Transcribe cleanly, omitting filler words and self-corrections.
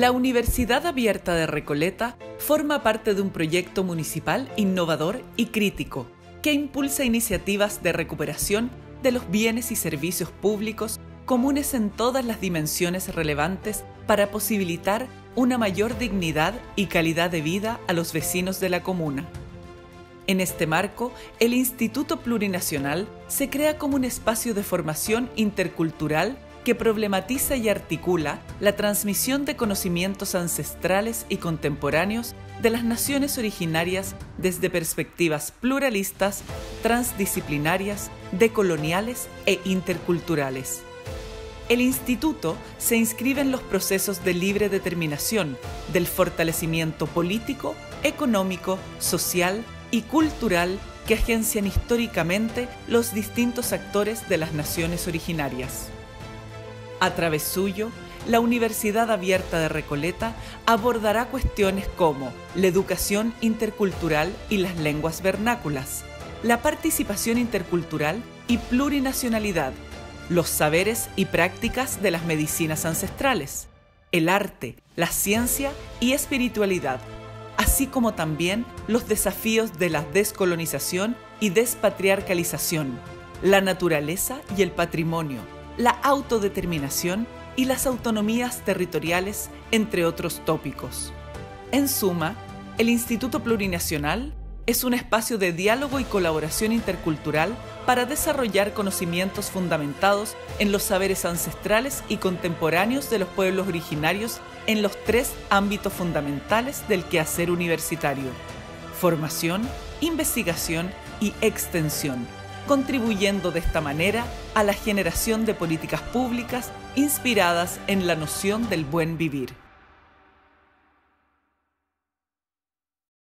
La Universidad Abierta de Recoleta forma parte de un proyecto municipal innovador y crítico que impulsa iniciativas de recuperación de los bienes y servicios públicos comunes en todas las dimensiones relevantes para posibilitar una mayor dignidad y calidad de vida a los vecinos de la comuna. En este marco, el Instituto Plurinacional se crea como un espacio de formación intercultural que problematiza y articula la transmisión de conocimientos ancestrales y contemporáneos de las naciones originarias desde perspectivas pluralistas, transdisciplinarias, decoloniales e interculturales. El Instituto se inscribe en los procesos de libre determinación, del fortalecimiento político, económico, social y cultural que agencian históricamente los distintos actores de las naciones originarias. A través suyo, la Universidad Abierta de Recoleta abordará cuestiones como la educación intercultural y las lenguas vernáculas, la participación intercultural y plurinacionalidad, los saberes y prácticas de las medicinas ancestrales, el arte, la ciencia y espiritualidad, así como también los desafíos de la descolonización y despatriarcalización, la naturaleza y el patrimonio, la autodeterminación y las autonomías territoriales, entre otros tópicos. En suma, el Instituto Plurinacional es un espacio de diálogo y colaboración intercultural para desarrollar conocimientos fundamentados en los saberes ancestrales y contemporáneos de los pueblos originarios en los tres ámbitos fundamentales del quehacer universitario: formación, investigación y extensión, contribuyendo de esta manera a la generación de políticas públicas inspiradas en la noción del buen vivir.